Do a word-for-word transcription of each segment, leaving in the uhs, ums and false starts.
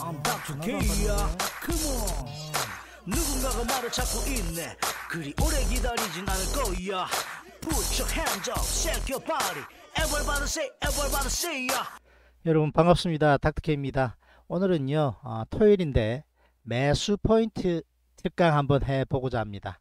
I'm back to Korea. Come on. 누군가가 말을 찾고 있네. 그리 오래 기다리진 않을 거야. Put your hands up, shake your body. Everybody say, everybody say ya. 여러분 반갑습니다. 닥터케이입니다. 오늘은요 어, 토요일인데 매수 포인트 특강 한번 해보고자 합니다.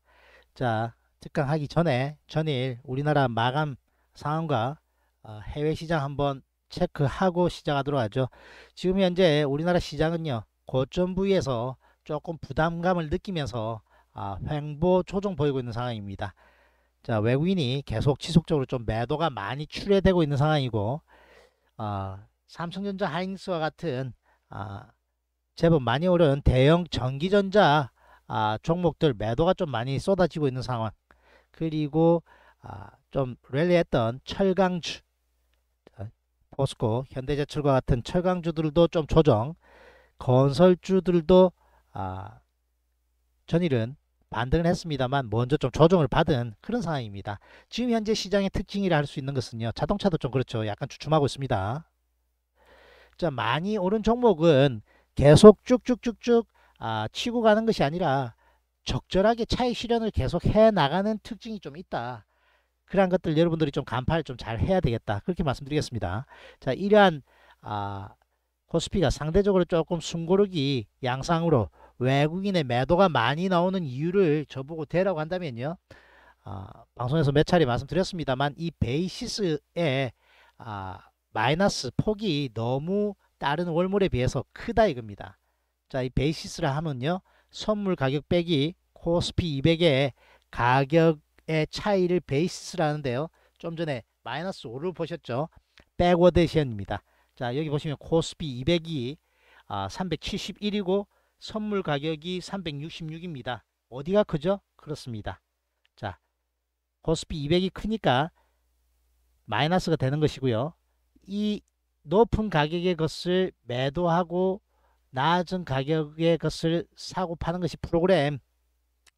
자, 특강하기 전에 전일 우리나라 마감 상황과 어, 해외 시장 한번 체크하고 시작하도록 하죠. 지금 현재 우리나라 시장은요 고점 부위에서 조금 부담감을 느끼면서 아, 횡보 조정 보이고 있는 상황입니다. 자, 외국인이 계속 지속적으로 좀 매도가 많이 출회되고 있는 상황이고 어, 삼성전자, 하이닉스와 같은 아, 제법 많이 오른 대형 전기전자 아, 종목들 매도가 좀 많이 쏟아지고 있는 상황, 그리고 아, 좀 랠리했던 철강주 포스코, 현대제철과 같은 철강주들도 좀 조정, 건설주들도 아, 전일은 반등을 했습니다만 먼저 좀 조정을 받은 그런 상황입니다. 지금 현재 시장의 특징이라 할 수 있는 것은요, 자동차도 좀 그렇죠. 약간 주춤하고 있습니다. 자, 많이 오른 종목은 계속 쭉쭉쭉쭉 아, 치고 가는 것이 아니라 적절하게 차익 실현을 계속 해 나가는 특징이 좀 있다. 그런 것들 여러분들이 좀 간파를 좀 잘 해야 되겠다, 그렇게 말씀드리겠습니다. 자, 이러한 아, 코스피가 상대적으로 조금 숨고르기 양상으로 외국인의 매도가 많이 나오는 이유를 저보고 대라고 한다면요, 아, 방송에서 몇 차례 말씀드렸습니다만 이 베이시스의 아, 마이너스 폭이 너무 다른 월물에 비해서 크다 이겁니다. 자, 이 베이시스라 하면요 선물 가격 빼기 코스피 이백의 가격 의 차이를 베이시스라는데요. 좀 전에 마이너스 오를 보셨죠? 백워드 에디션입니다. 자, 여기 보시면 코스피 이백이 아, 삼백칠십일이고 선물 가격이 삼백육십육입니다. 어디가 크죠? 그렇습니다. 자, 코스피 이백이 크니까 마이너스가 되는 것이고요. 이 높은 가격의 것을 매도하고 낮은 가격의 것을 사고 파는 것이 프로그램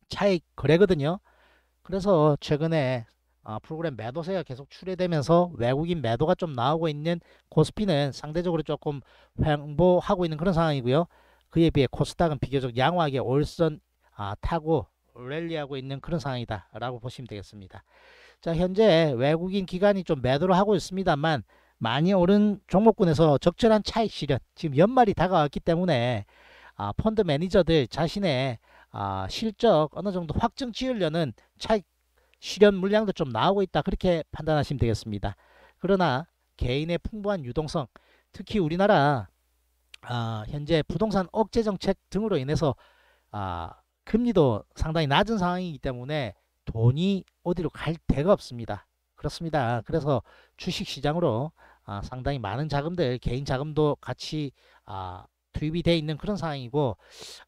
차익 거래거든요. 그래서 최근에 프로그램 매도세가 계속 출회되면서 외국인 매도가 좀 나오고 있는 코스피는 상대적으로 조금 횡보하고 있는 그런 상황이고요. 그에 비해 코스닥은 비교적 양호하게 올선 아, 타고 랠리하고 있는 그런 상황이다 라고 보시면 되겠습니다. 자, 현재 외국인 기관이 좀 매도를 하고 있습니다만 많이 오른 종목군에서 적절한 차익 실현, 지금 연말이 다가왔기 때문에 아, 펀드 매니저들 자신의 아, 실적 어느 정도 확정 지으려는 차익 실현 물량도 좀 나오고 있다, 그렇게 판단하시면 되겠습니다. 그러나 개인의 풍부한 유동성, 특히 우리나라 아, 현재 부동산 억제 정책 등으로 인해서 아, 금리도 상당히 낮은 상황이기 때문에 돈이 어디로 갈 데가 없습니다. 그렇습니다. 그래서 주식시장으로 아, 상당히 많은 자금들, 개인 자금도 같이 아, 투입이 돼 있는 그런 상황이고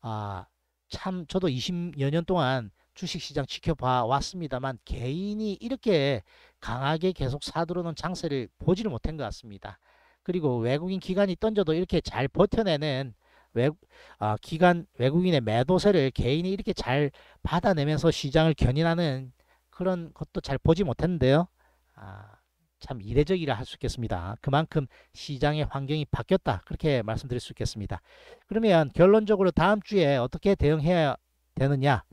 아, 참 저도 이십여 년 동안 주식시장 지켜봐 왔습니다만 개인이 이렇게 강하게 계속 사들어오는 장세를 보지를 못한 것 같습니다. 그리고 외국인 기관이 던져도 이렇게 잘 버텨내는 외국, 아, 기관 외국인의 매도세를 개인이 이렇게 잘 받아내면서 시장을 견인하는 그런 것도 잘 보지 못했는데요. 아, 참 이례적이라 할 수 있겠습니다. 그만큼 시장의 환경이 바뀌었다, 그렇게 말씀드릴 수 있겠습니다. 그러면 결론적으로 다음 주에 어떻게 대응해야 되느냐?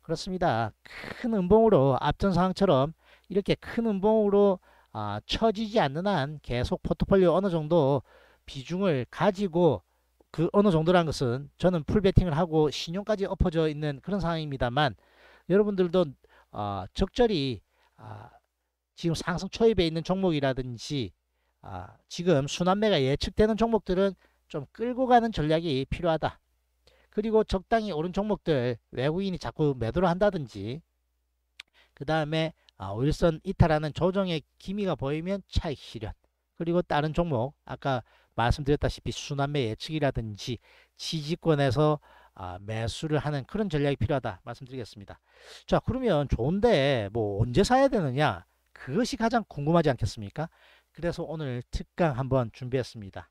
그렇습니다. 큰 음봉으로 앞전 상황처럼 이렇게 큰 음봉으로 아, 처지지 않는 한 계속 포트폴리오 어느 정도 비중을 가지고, 그 어느 정도라는 것은 저는 풀베팅을 하고 신용까지 엎어져 있는 그런 상황입니다만 여러분들도 어, 적절히 아, 지금 상승 초입에 있는 종목이라든지 아, 지금 순환매가 예측되는 종목들은 좀 끌고 가는 전략이 필요하다. 그리고 적당히 오른 종목들, 외국인이 자꾸 매도를 한다든지 그 다음에 아, 오일선 이탈하는 조정의 기미가 보이면 차익 실현, 그리고 다른 종목 아까 말씀드렸다시피 순환매 예측이라든지 지지권에서 아, 매수를 하는 그런 전략이 필요하다 말씀드리겠습니다. 자, 그러면 좋은데 뭐 언제 사야 되느냐? 그것이 가장 궁금하지 않겠습니까? 그래서 오늘 특강 한번 준비했습니다.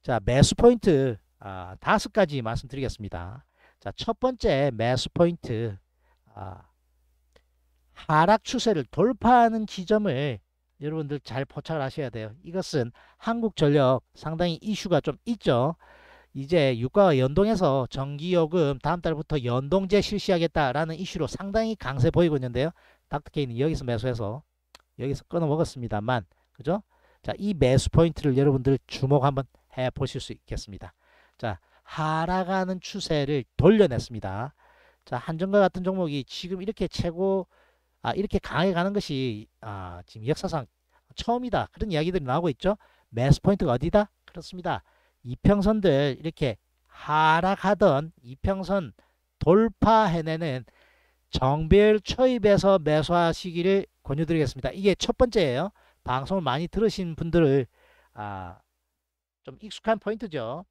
자, 매수 포인트 아, 다섯 가지 말씀드리겠습니다. 자, 첫 번째 매수 포인트, 아, 하락 추세를 돌파하는 지점을 여러분들 잘 포착을 하셔야 돼요. 이것은 한국전력 상당히 이슈가 좀 있죠. 이제 유가와 연동해서 전기요금 다음 달부터 연동제 실시하겠다라는 이슈로 상당히 강세 보이고 있는데요. 닥터케이는 여기서 매수해서 여기서 끊어 먹었습니다만, 그죠? 자, 이 매수 포인트를 여러분들 주목 한번 해 보실 수 있겠습니다. 자, 하락하는 추세를 돌려냈습니다. 자, 한전과 같은 종목이 지금 이렇게 최고, 아, 이렇게 강하게 가는 것이, 아, 지금 역사상 처음이다. 그런 이야기들이 나오고 있죠. 매수 포인트가 어디다? 그렇습니다. 이평선들 이렇게 하락하던 이평선 돌파해내는 정배열 초입에서 매수하시기를 권유드리겠습니다. 이게 첫 번째예요. 방송을 많이 들으신 분들을 아, 좀 익숙한 포인트죠.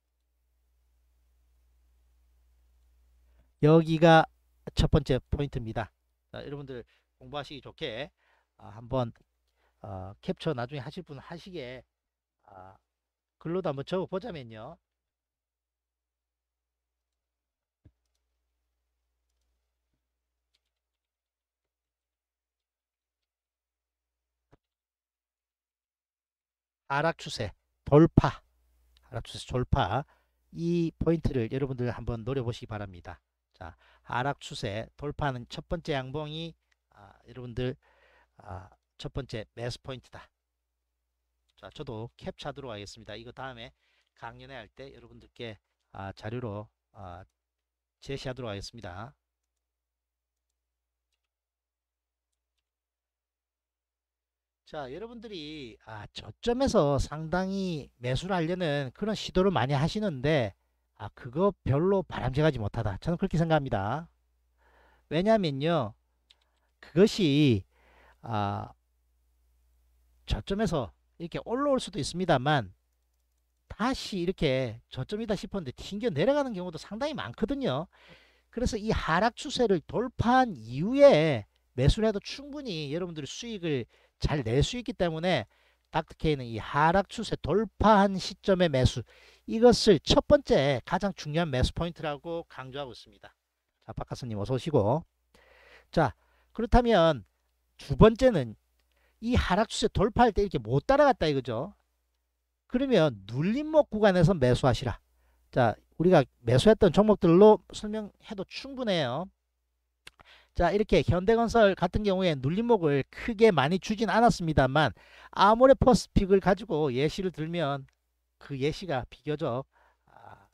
여기가 첫 번째 포인트입니다. 자, 여러분들 공부하시기 좋게 아, 한번 어, 캡처 나중에 하실 분 하시게 아, 글로도 한번 적어보자면요. 하락 추세 돌파, 하락 추세 돌파, 이 포인트를 여러분들 한번 노려보시기 바랍니다. 자, 하락 추세 돌파는 첫 번째 양봉이 아, 여러분들 아, 첫 번째 매수 포인트다. 자, 저도 캡처 들어가겠습니다. 이거 다음에 강연회 할 때 여러분들께 아, 자료로 아, 제시하도록 하겠습니다. 자, 여러분들이 아, 저점에서 상당히 매수를 하려는 그런 시도를 많이 하시는데 아, 그거 별로 바람직하지 못하다. 저는 그렇게 생각합니다. 왜냐면요, 그것이 아, 저점에서 이렇게 올라올 수도 있습니다만 다시 이렇게 저점이다 싶었는데 튕겨 내려가는 경우도 상당히 많거든요. 그래서 이 하락 추세를 돌파한 이후에 매수를 해도 충분히 여러분들이 수익을 잘 낼 수 있기 때문에 닥터케이는 이 하락 추세 돌파한 시점의 매수, 이것을 첫 번째 가장 중요한 매수 포인트라고 강조하고 있습니다. 자, 박하선님 어서 오시고. 자, 그렇다면 두 번째는 이 하락 추세 돌파할 때 이렇게 못 따라갔다 이거죠. 그러면 눌림목 구간에서 매수하시라. 자, 우리가 매수했던 종목들로 설명해도 충분해요. 자, 이렇게 현대건설 같은 경우에 눌림목을 크게 많이 주진 않았습니다만 아모레퍼스픽을 가지고 예시를 들면 그 예시가 비교적 아,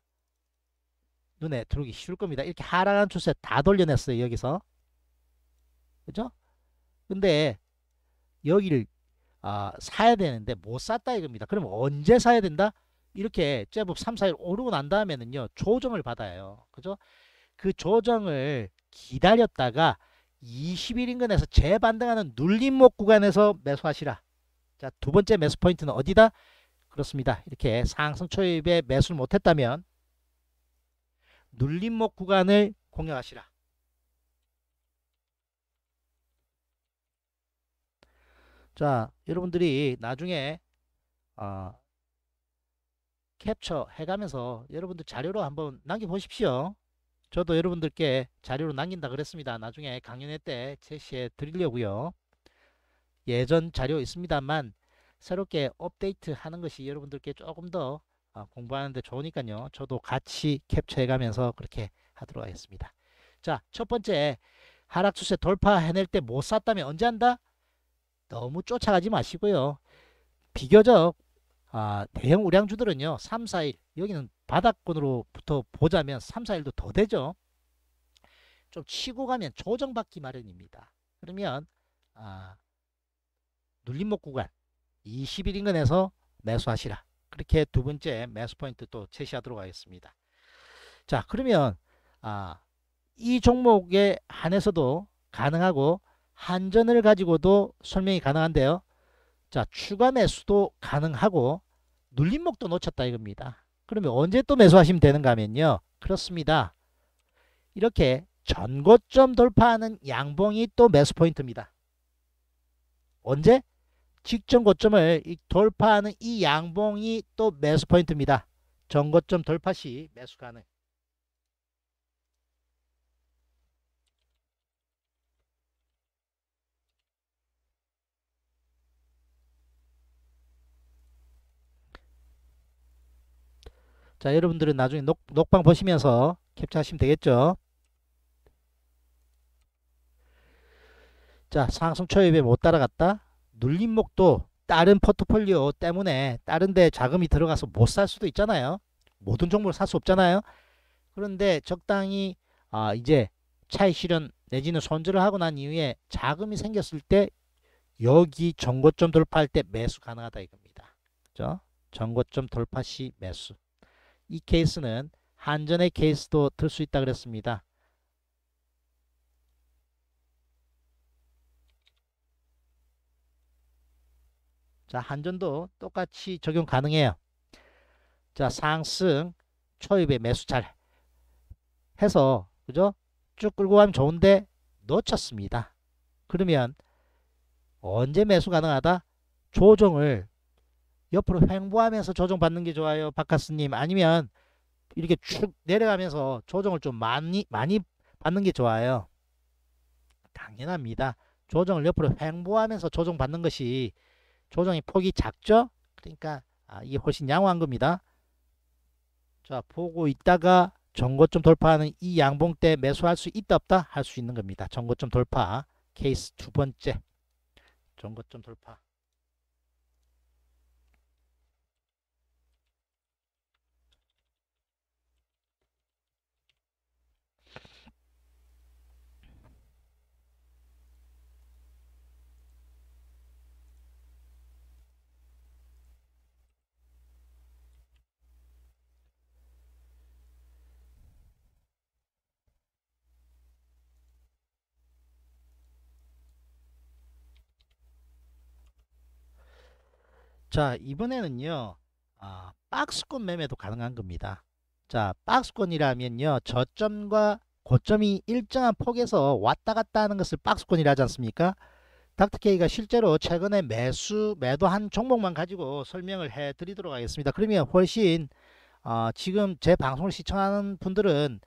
눈에 들어오기 쉬울 겁니다. 이렇게 하락한 추세 다 돌려냈어요, 여기서. 그죠? 근데 여기를 아, 사야 되는데 못 샀다 이겁니다. 그럼 언제 사야 된다? 이렇게 제법 삼, 사일 오르고 난 다음에는요, 조정을 받아요. 그죠? 그 조정을 기다렸다가 이십 일 인근에서 재반등하는 눌림목 구간에서 매수하시라. 자, 두 번째 매수 포인트는 어디다? 그렇습니다. 이렇게 상승 초입에 매수를 못했다면 눌림목 구간을 공략하시라. 자, 여러분들이 나중에 어, 캡처 해가면서 여러분들 자료로 한번 남겨보십시오. 저도 여러분들께 자료로 남긴다 그랬습니다. 나중에 강연회 때 제시해 드리려고요. 예전 자료 있습니다만 새롭게 업데이트 하는 것이 여러분들께 조금 더 어, 공부하는데 좋으니까요. 저도 같이 캡처해가면서 그렇게 하도록 하겠습니다. 자, 첫 번째 하락 추세 돌파해낼 때 못 샀다면 언제 한다? 너무 쫓아가지 마시고요. 비교적 아, 대형 우량주들은요, 삼, 사일, 여기는 바닥권으로부터 보자면 삼, 사일도 더 되죠. 좀 치고 가면 조정받기 마련입니다. 그러면 아, 눌림목 구간 이십 일 인근에서 매수하시라. 그렇게 두 번째 매수 포인트 또 제시하도록 하겠습니다. 자, 그러면 아, 이 종목에 한해서도 가능하고 한전을 가지고도 설명이 가능한데요. 자, 추가 매수도 가능하고 눌림목도 놓쳤다 이겁니다. 그러면 언제 또 매수하시면 되는가 하면요, 그렇습니다. 이렇게 전고점 돌파하는 양봉이 또 매수 포인트입니다. 언제? 직전 고점을 돌파하는 이 양봉이 또 매수 포인트입니다. 전고점 돌파 시 매수 가능. 자, 여러분들은 나중에 녹, 녹방 보시면서 캡처하시면 되겠죠. 자, 상승 초입에 못 따라갔다. 눌림목도 다른 포트폴리오 때문에 다른 데 자금이 들어가서 못 살 수도 있잖아요. 모든 종목을 살 수 없잖아요. 그런데 적당히 아, 이제 차익 실현 내지는 손절을 하고 난 이후에 자금이 생겼을 때 여기 전고점 돌파할 때 매수 가능하다 이겁니다. 그죠? 전고점 돌파 시 매수. 이 케이스는 한전의 케이스도 들 수 있다 그랬습니다. 자, 한전도 똑같이 적용 가능해요. 자, 상승 초입에 매수 잘 해서 그죠? 쭉 끌고 가면 좋은데 놓쳤습니다. 그러면 언제 매수 가능하다? 조정을 옆으로 횡보하면서 조정 받는 게 좋아요, 박카스님. 아니면 이렇게 쭉 내려가면서 조정을 좀 많이 많이 받는 게 좋아요. 당연합니다. 조정을 옆으로 횡보하면서 조정 받는 것이 조정의 폭이 작죠? 그러니까 아, 이게 훨씬 양호한 겁니다. 자, 보고 있다가 전고점 돌파하는 이 양봉 때 매수할 수 있다 없다? 할 수 있는 겁니다. 전고점 돌파 케이스 두 번째. 전고점 돌파. 자, 이번에는요 아, 박스권 매매도 가능한 겁니다. 자, 박스권이라면요 저점과 고점이 일정한 폭에서 왔다 갔다 하는 것을 박스권이라 하지 않습니까? 닥터케이가 실제로 최근에 매수 매도한 종목만 가지고 설명을 해 드리도록 하겠습니다. 그러면 훨씬 어, 지금 제 방송을 시청하는 분들은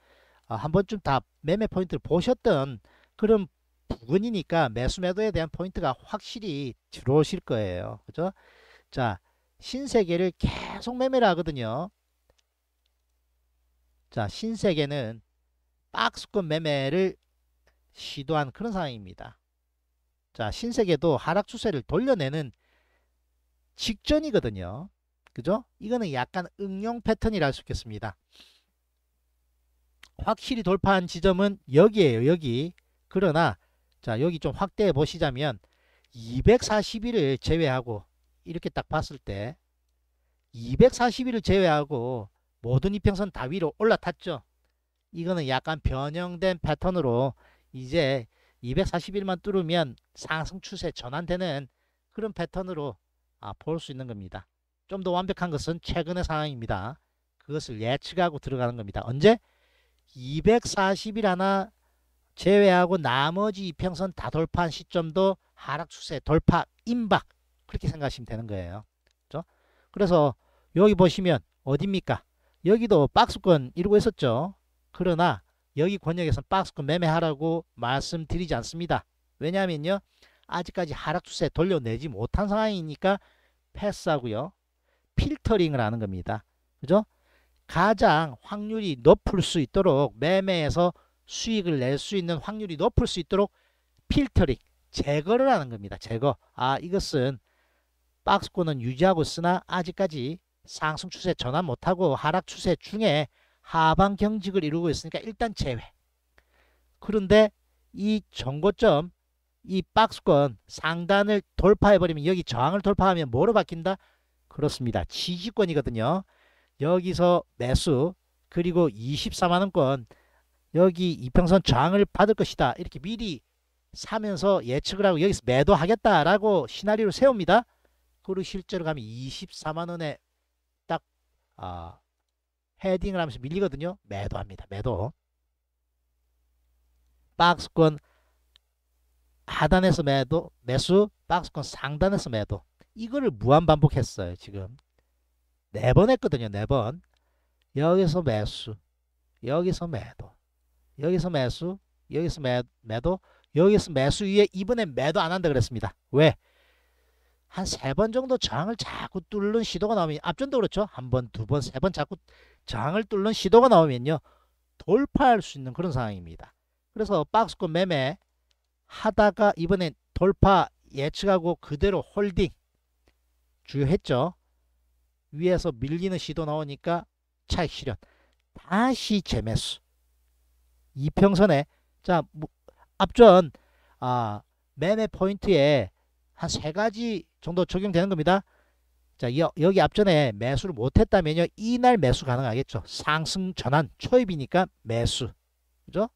어, 한 번쯤 다 매매 포인트를 보셨던 그런 부분이니까 매수 매도에 대한 포인트가 확실히 들어오실 거예요. 그죠? 자, 신세계를 계속 매매를 하거든요. 자, 신세계는 박스권 매매를 시도한 그런 상황입니다. 자, 신세계도 하락 추세를 돌려내는 직전이거든요. 그죠? 이거는 약간 응용 패턴이라 할 수 있겠습니다. 확실히 돌파한 지점은 여기에요, 여기. 그러나 자, 여기 좀 확대해 보시자면 이백사십 일을 제외하고 이렇게 딱 봤을 때 이백사십 일을 제외하고 모든 이평선 다 위로 올라탔죠. 이거는 약간 변형된 패턴으로 이제 이백사십 일만 뚫으면 상승 추세 전환되는 그런 패턴으로 아, 볼 수 있는 겁니다. 좀 더 완벽한 것은 최근의 상황입니다. 그것을 예측하고 들어가는 겁니다. 언제? 이백사십 일 하나 제외하고 나머지 이평선 다 돌파한 시점도 하락 추세 돌파 임박, 그렇게 생각하시면 되는 거예요. 그렇죠? 그래서 여기 보시면 어디입니까? 여기도 박스권 이루고 있었죠. 그러나 여기 권역에서는 박스권 매매하라고 말씀드리지 않습니다. 왜냐하면요, 아직까지 하락 추세 돌려내지 못한 상황이니까 패스하고요, 필터링을 하는 겁니다. 그죠? 가장 확률이 높을 수 있도록 매매에서 수익을 낼 수 있는 확률이 높을 수 있도록 필터링, 제거를 하는 겁니다. 제거. 아, 이것은 박스권은 유지하고 있으나 아직까지 상승 추세 전환 못하고 하락 추세 중에 하방 경직을 이루고 있으니까 일단 제외. 그런데 이 전고점, 이 박스권 상단을 돌파해버리면, 여기 저항을 돌파하면 뭐로 바뀐다? 그렇습니다. 지지권이거든요. 여기서 매수, 그리고 이십사만 원권 여기 이평선 저항을 받을 것이다. 이렇게 미리 사면서 예측을 하고 여기서 매도하겠다라고 시나리오를 세웁니다. 그리고 실제로 가면 이십사만 원에 딱 어, 헤딩을 하면서 밀리거든요. 매도합니다. 매도. 박스권 하단에서 매도, 매수, 박스권 상단에서 매도. 이거를 무한반복했어요. 지금 네 번 했거든요. 네 번. 여기서 매수, 여기서 매도, 여기서 매수, 여기서 매, 매도, 여기서 매수 위에 이번엔 매도 안 한다 그랬습니다. 왜? 한 세 번 정도 저항을 자꾸 뚫는 시도가 나오면, 앞전도 그렇죠. 한 번, 두 번, 세 번 자꾸 저항을 뚫는 시도가 나오면요, 돌파할 수 있는 그런 상황입니다. 그래서 박스권 매매 하다가 이번엔 돌파 예측하고 그대로 홀딩 주요했죠. 위에서 밀리는 시도 나오니까 차익 실현, 다시 재매수. 이평선에 자 앞전 아, 매매 포인트에 한 세 가지 정도 적용되는 겁니다. 자 여, 여기 앞전에 매수를 못했다면요, 이날 매수 가능하겠죠. 상승 전환 초입이니까 매수, 그죠?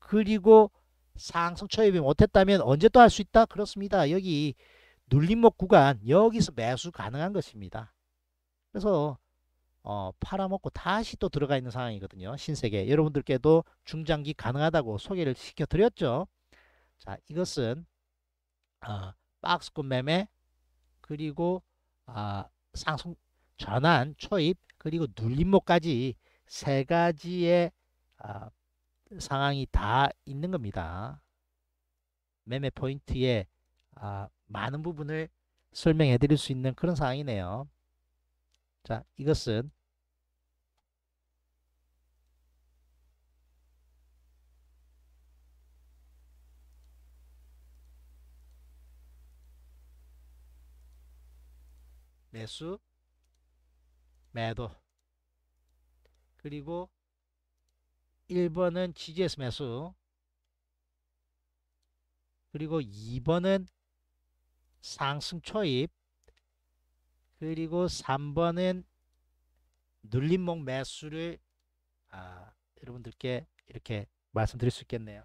그리고 상승 초입이 못했다면 언제 또 할 수 있다? 그렇습니다. 여기 눌림목 구간, 여기서 매수 가능한 것입니다. 그래서 어, 팔아먹고 다시 또 들어가 있는 상황이거든요. 신세계 여러분들께도 중장기 가능하다고 소개를 시켜드렸죠. 자, 이것은 어, 박스권 매매, 그리고 아, 상승 전환 초입, 그리고 눌림목까지 세 가지의 아, 상황이 다 있는 겁니다. 매매 포인트에 아, 많은 부분을 설명해 드릴 수 있는 그런 상황이네요. 자, 이것은 매수, 매도, 그리고 일 번은 지지에서 매수, 그리고 이 번은 상승 초입, 그리고 삼 번은 눌림목 매수를 아, 여러분들께 이렇게 말씀드릴 수 있겠네요.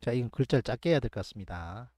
자, 이건 글자를 작게 해야 될 것 같습니다.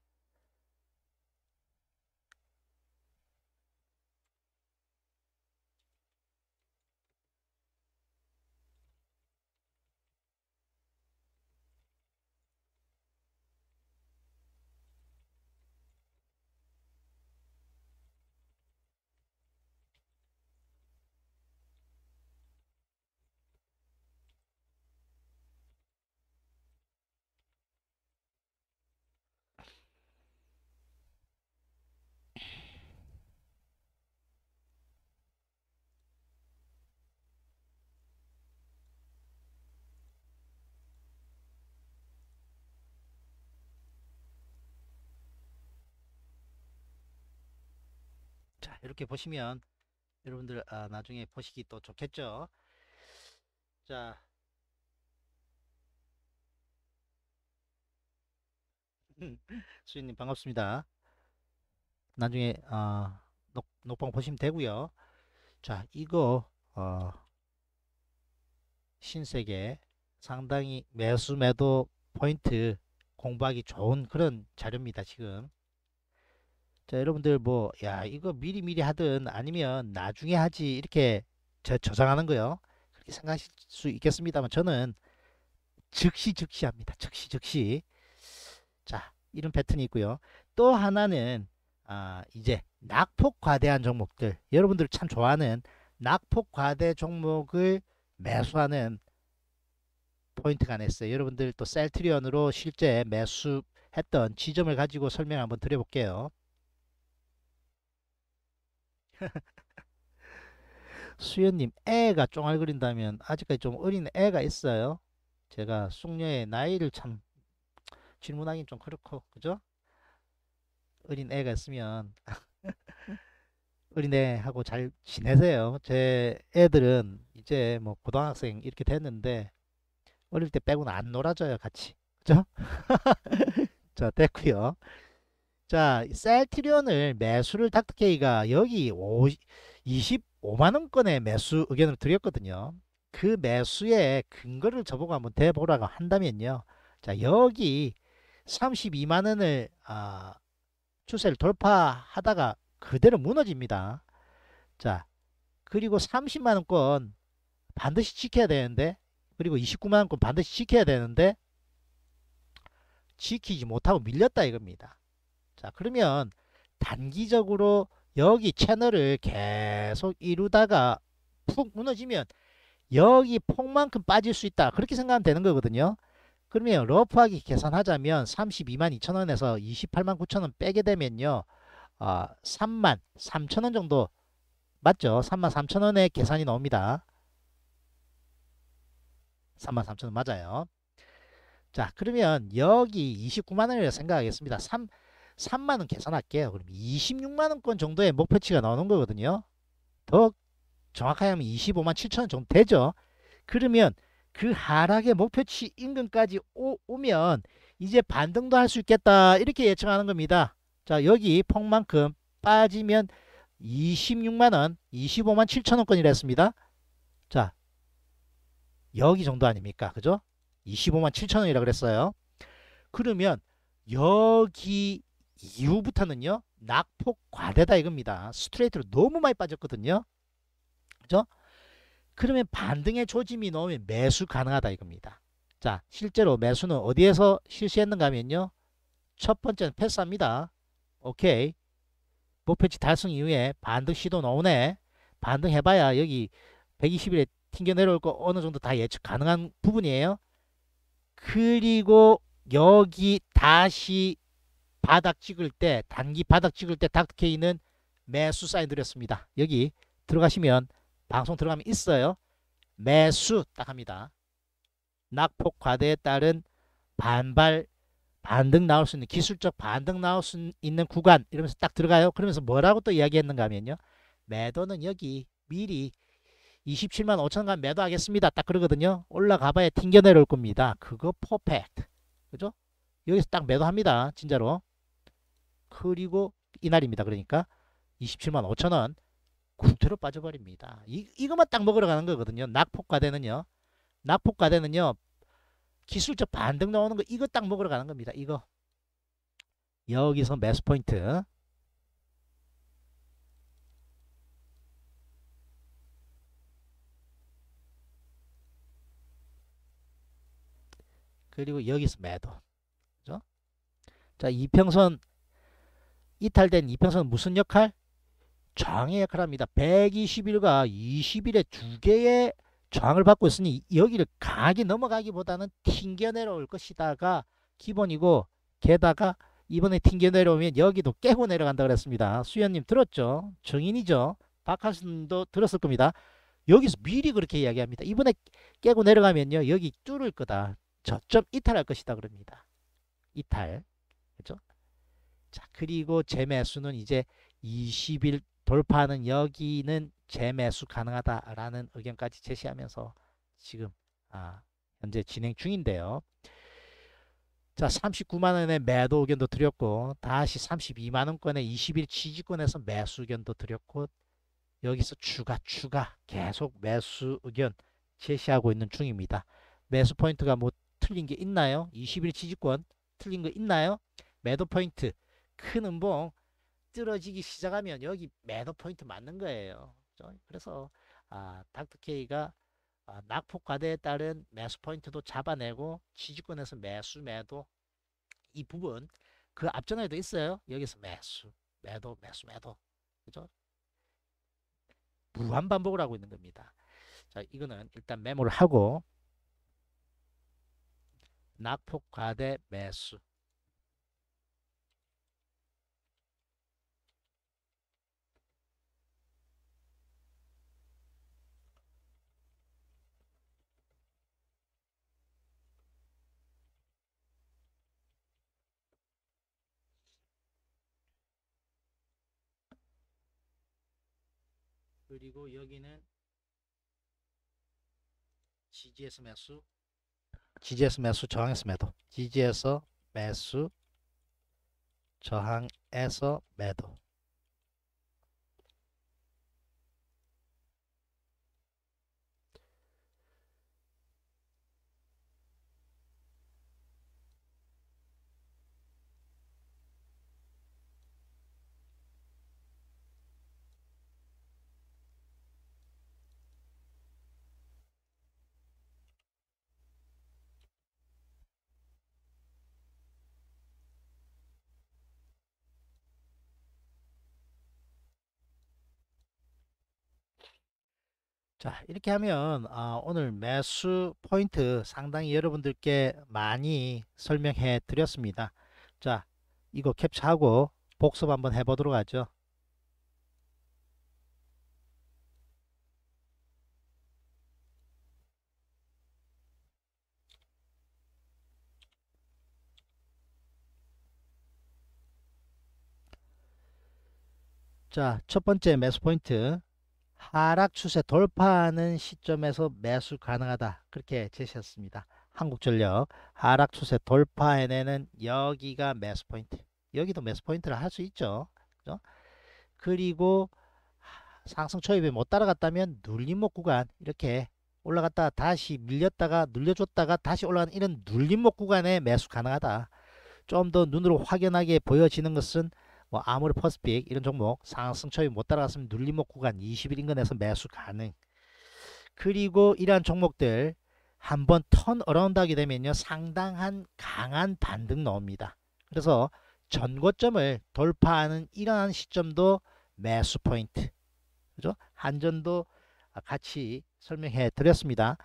이렇게 보시면 여러분들 아, 나중에 보시기 또 좋겠죠. 자, 수인님 반갑습니다. 나중에 아, 녹, 녹방 보시면 되고요. 자, 이거 어, 신세계 상당히 매수 매도 포인트 공부하기 좋은 그런 자료입니다, 지금. 자, 여러분들 뭐 야 이거 미리미리 하든 아니면 나중에 하지 이렇게 저, 저장하는 거요, 그렇게 생각하실 수 있겠습니다만, 저는 즉시 즉시 합니다. 즉시 즉시. 자, 이런 패턴이 있고요. 또 하나는 아, 이제 낙폭 과대한 종목들, 여러분들 참 좋아하는 낙폭 과대 종목을 매수하는 포인트가 냈어요. 여러분들 또 셀트리온으로 실제 매수했던 지점을 가지고 설명 한번 드려볼게요. 수연님, 애가 쫑알거린다면 아직까지 좀 어린 애가 있어요. 제가 숙녀의 나이를 참 질문하긴 좀 그렇고, 그죠? 어린 애가 있으면 어린 애하고 잘 지내세요. 제 애들은 이제 뭐 고등학생 이렇게 됐는데 어릴 때 빼고는 안 놀아줘요, 같이, 그죠? 자, 됐고요. 자, 셀트리온을 매수를 닥터케이가 여기 이십오만 원권의 매수 의견을 드렸거든요. 그 매수의 근거를 저보고 한번 대보라고 한다면요, 자, 여기 삼십이만 원을 아, 추세를 돌파하다가 그대로 무너집니다. 자, 그리고 삼십만 원권 반드시 지켜야 되는데, 그리고 이십구만 원권 반드시 지켜야 되는데 지키지 못하고 밀렸다 이겁니다. 자, 그러면 단기적으로 여기 채널을 계속 이루다가 푹 무너지면 여기 폭만큼 빠질 수 있다, 그렇게 생각하면 되는 거거든요. 그러면 러프하게 계산하자면 삼십이만 이천 원에서 이십팔만 구천 원 빼게 되면요. 어, 삼만 삼천 원 정도 맞죠? 삼만 삼천 원의 계산이 나옵니다. 삼만 삼천 원 맞아요. 자, 그러면 여기 이십구만 원이라고 생각하겠습니다. 삼만 원 계산할게요. 그럼 이십육만 원권 정도의 목표치가 나오는 거거든요. 더 정확하게 하면 이십오만 칠천 원 정도 되죠. 그러면 그 하락의 목표치 인근까지 오, 오면 이제 반등도 할 수 있겠다 이렇게 예측하는 겁니다. 자, 여기 폭만큼 빠지면 이십육만 원, 이십오만 칠천 원권이라 했습니다. 자, 여기 정도 아닙니까? 그죠? 이십오만 칠천 원이라 그랬어요. 그러면 여기 이후부터는요, 낙폭 과대다 이겁니다. 스트레이트로 너무 많이 빠졌거든요. 그죠? 그러면 반등의 조짐이 나오면 매수 가능하다 이겁니다. 자, 실제로 매수는 어디에서 실시했는가 하면요, 첫 번째는 패스합니다. 오케이, 목표치 달성 이후에 반등 시도 나오네. 반등 해봐야 여기 백이십 일에 튕겨 내려올 거 어느 정도 다 예측 가능한 부분이에요. 그리고 여기 다시 바닥 찍을 때, 단기 바닥 찍을 때 닥터케이는 매수 사인 드렸습니다. 여기 들어가시면, 방송 들어가면 있어요. 매수 딱 합니다. 낙폭 과대에 따른 반발 반등 나올 수 있는, 기술적 반등 나올 수 있는 구간 이러면서 딱 들어가요. 그러면서 뭐라고 또 이야기했는가 하면요, 매도는 여기 미리 이십칠만 오천 원 간 매도하겠습니다 딱 그러거든요. 올라가봐야 튕겨 내려올 겁니다. 그거 퍼펙트. 그죠? 여기서 딱 매도합니다. 진짜로. 그리고 이날입니다. 그러니까 이십칠만 오천 원 구태로 빠져버립니다. 이, 이것만 딱 먹으러 가는 거거든요. 낙폭과대는요. 낙폭과대는요. 기술적 반등 나오는 거 이거 딱 먹으러 가는 겁니다. 이거. 여기서 매수 포인트. 그리고 여기서 매도. 그죠? 자, 이평선 이탈된 이평선은 무슨 역할? 저항의 역할을 합니다. 백이십 일과 이십 일에 두 개의 저항을 받고 있으니 여기를 강하게 넘어가기보다는 튕겨 내려올 것이다가 기본이고, 게다가 이번에 튕겨 내려오면 여기도 깨고 내려간다 그랬습니다. 수현님 들었죠? 증인이죠? 박하수님도 들었을 겁니다. 여기서 미리 그렇게 이야기합니다. 이번에 깨고 내려가면요, 여기 뚫을 거다. 저점 이탈할 것이다 그럽니다. 이탈. 그렇죠? 자, 그리고 재매수는 이제 이십 일 돌파하는 여기는 재매수 가능하다라는 의견까지 제시하면서 지금 아, 현재 진행 중인데요. 자, 삼십구만 원의 매도 의견도 드렸고, 다시 삼십이만 원권의 이십 일 지지권에서 매수 의견도 드렸고, 여기서 추가 추가 계속 매수 의견 제시하고 있는 중입니다. 매수 포인트가 뭐 틀린 게 있나요? 이십 일 지지권 틀린 거 있나요? 매도 포인트 큰 음봉 떨어지기 시작하면 여기 매도 포인트 맞는 거예요. 그래서 아, 닥터케이가 아, 낙폭 과대에 따른 매수 포인트도 잡아내고 지지권에서 매수 매도 이 부분 그 앞전에도 있어요. 여기서 매수 매도 매수 매도, 그죠? 무한 반복을 하고 있는 겁니다. 자, 이거는 일단 메모를 하고 낙폭 과대 매수. 그리고 여기는 지지에서 매수, 지지에서 매수, 저항에서 매도, 지지에서 매수, 저항에서 매도. 자, 이렇게 하면 아, 오늘 매수 포인트 상당히 여러분들께 많이 설명해 드렸습니다. 자, 이거 캡처하고 복습 한번 해보도록 하죠. 자, 첫번째 매수 포인트, 하락 추세 돌파하는 시점에서 매수 가능하다, 그렇게 제시했습니다. 한국전력 하락 추세 돌파해내는 여기가 매수 포인트, 여기도 매수 포인트를 할 수 있죠. 그죠? 그리고 상승 초입에 못 따라갔다면 눌림목 구간, 이렇게 올라갔다가 다시 밀렸다가 눌려줬다가 다시 올라가는 이런 눌림목 구간에 매수 가능하다. 좀 더 눈으로 확연하게 보여지는 것은 뭐 아무리 퍼스픽 이런 종목 상승 초입 못 따라갔으면 눌림목 구간 이십 일 인근에서 매수 가능. 그리고 이러한 종목들 한번 턴 어라운드 하게 되면요, 상당한 강한 반등 나옵니다. 그래서 전고점을 돌파하는 이러한 시점도 매수 포인트, 그죠? 한전도 같이 설명해 드렸습니다.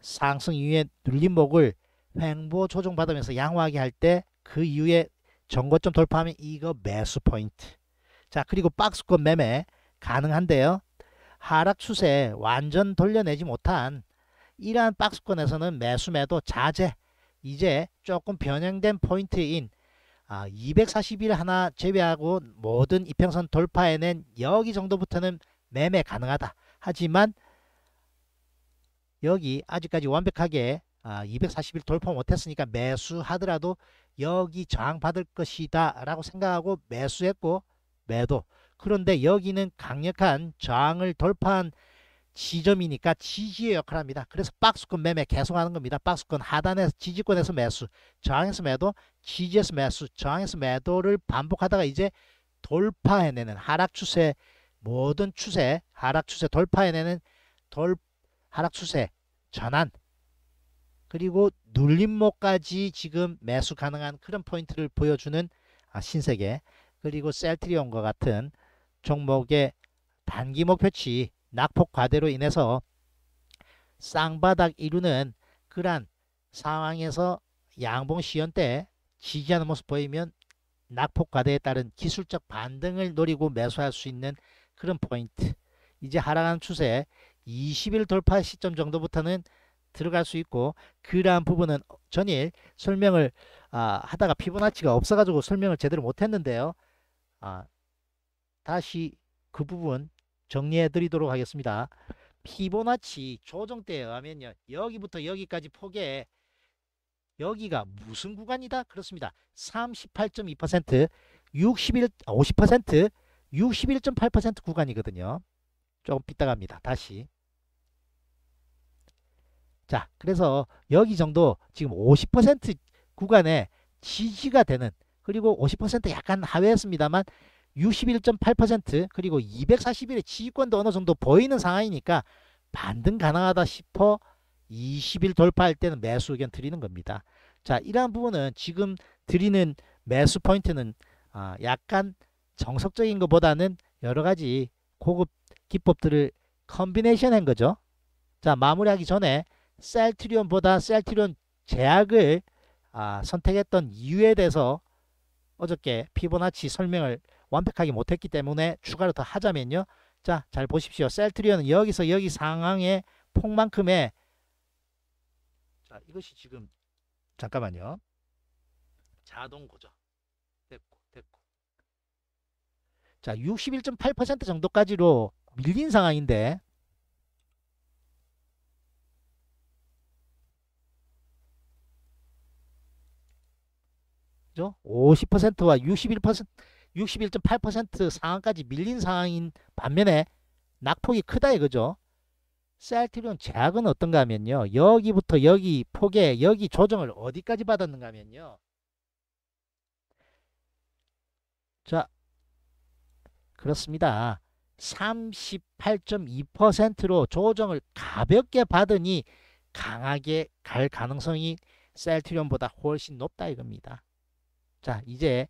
상승 이후에 눌림목을 횡보 조정 받으면서 양호하게 할 때 그 이후에 전고점 돌파하면 이거 매수 포인트. 자, 그리고 박스권 매매 가능한데요, 하락 추세 완전 돌려내지 못한 이러한 박스권에서는 매수 매도 자제, 이제 조금 변형된 포인트인 아, 이백사십 일 하나 제외하고 모든 이평선 돌파해낸 여기 정도부터는 매매 가능하다. 하지만 여기 아직까지 완벽하게 아, 이백사십 일 돌파 못했으니까 매수하더라도 여기 저항받을 것이다 라고 생각하고 매수했고 매도. 그런데 여기는 강력한 저항을 돌파한 지점이니까 지지의 역할을 합니다. 그래서 박스권 매매 계속하는 겁니다. 박스권 하단에서 지지권에서 매수, 저항에서 매도, 지지에서 매수, 저항에서 매도를 반복하다가 이제 돌파해내는 하락 추세, 모든 추세 하락 추세 돌파해내는 돌 하락 추세 전환, 그리고 눌림목까지 지금 매수 가능한 그런 포인트를 보여주는 아, 신세계, 그리고 셀트리온과 같은 종목의 단기 목표치 낙폭 과대로 인해서 쌍바닥 이루는 그러한 상황에서 양봉 시연 때 지지하는 모습 보이면 낙폭 과대에 따른 기술적 반등을 노리고 매수할 수 있는 그런 포인트, 이제 하락하는 추세 이십 일 돌파 시점 정도부터는 들어갈 수 있고, 그러한 부분은 전일 설명을 아, 하다가 피보나치가 없어가지고 설명을 제대로 못했는데요, 아, 다시 그 부분 정리해 드리도록 하겠습니다. 피보나치 조정 때에 의하면요, 여기부터 여기까지 폭에 여기가 무슨 구간이다? 그렇습니다. 삼십팔 점 이 퍼센트, 육십일, 오십 퍼센트, 육십일 점 팔 퍼센트 구간이거든요. 조금 삐딱합니다. 다시. 자, 그래서 여기 정도 지금 오십 퍼센트 구간에 지지가 되는, 그리고 오십 퍼센트 약간 하회했습니다만 육십일 점 팔 퍼센트, 그리고 이백사십 일의 지지권도 어느 정도 보이는 상황이니까 반등 가능하다 싶어 이십 일 돌파할 때는 매수 의견 드리는 겁니다. 자, 이러한 부분은 지금 드리는 매수 포인트는 아, 약간 정석적인 것보다는 여러가지 고급 기법들을 컨비네이션 한 거죠. 자, 마무리하기 전에 셀트리온보다 셀트리온 제약을 아, 선택했던 이유에 대해서 어저께 피보나치 설명을 완벽하게 못했기 때문에 추가로 더 하자면요, 자, 잘 보십시오. 셀트리온은 여기서 여기 상황의 폭만큼의, 자, 이것이 지금 잠깐만요, 자동 고정 됐고 됐고, 자, 육십일 점 팔 퍼센트 정도까지로 밀린 상황인데, 그죠? 오십 퍼센트와 육십일 퍼센트, 육십일 점 팔 퍼센트 상황까지 밀린 상황인 반면에 낙폭이 크다 이거죠. 셀트리온 제약은 어떤가 하면요, 여기부터 여기 폭에 여기 조정을 어디까지 받았는가 하면요, 자, 그렇습니다. 삼십팔 점 이 퍼센트로 조정을 가볍게 받으니 강하게 갈 가능성이 셀트리온보다 훨씬 높다 이겁니다. 자, 이제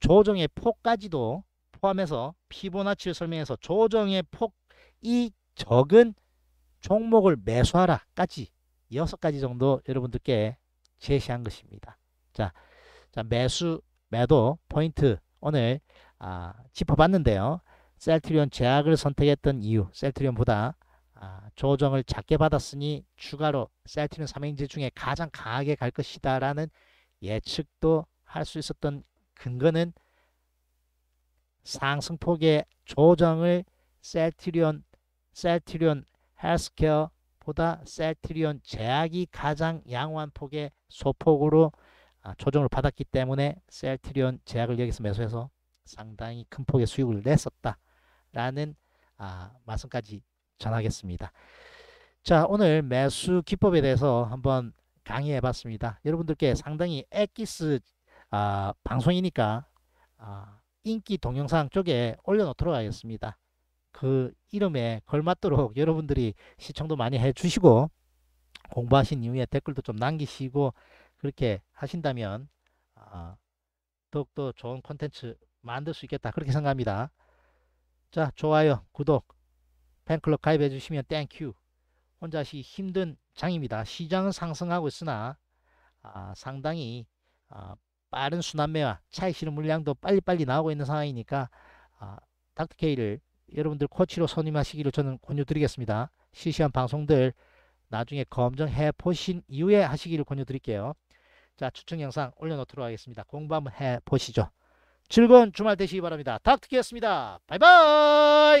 조정의 폭까지도 포함해서 피보나치를 설명해서 조정의 폭 이 적은 종목을 매수하라까지 여섯 가지 정도 여러분들께 제시한 것입니다. 자, 자 매수, 매도 포인트 오늘 아, 짚어봤는데요. 셀트리온 제약을 선택했던 이유, 셀트리온보다 아, 조정을 작게 받았으니 추가로 셀트리온 삼행제 중에 가장 강하게 갈 것이다 라는 예측도 할 수 있었던 근거는 상승폭의 조정을 셀트리온, 셀트리온 헬스케어보다 셀트리온 제약이 가장 양호한 폭의 소폭으로 조정을 받았기 때문에 셀트리온 제약을 여기서 매수해서 상당히 큰 폭의 수익을 냈었다라는 아, 말씀까지 전하겠습니다. 자, 오늘 매수 기법에 대해서 한번 강의해 봤습니다. 여러분들께 상당히 엑기스 아, 방송이니까 아, 인기 동영상 쪽에 올려놓도록 하겠습니다. 그 이름에 걸맞도록 여러분들이 시청도 많이 해주시고 공부하신 이후에 댓글도 좀 남기시고 그렇게 하신다면 아, 더욱더 좋은 콘텐츠 만들 수 있겠다 그렇게 생각합니다. 자, 좋아요, 구독, 팬클럽 가입해 주시면 땡큐. 혼자 하시기 힘든 장입니다. 시장은 상승하고 있으나 아, 상당히 아, 빠른 순환매와 차익 실현 물량도 빨리빨리 나오고 있는 상황이니까 아, 닥터케이를 여러분들 코치로 선임하시기를 저는 권유드리겠습니다. 실시간 방송들 나중에 검증해 보신 이후에 하시기를 권유드릴게요. 자, 추천 영상 올려놓도록 하겠습니다. 공부 한번 해 보시죠. 즐거운 주말 되시기 바랍니다. 닥터케이였습니다. 바이바이.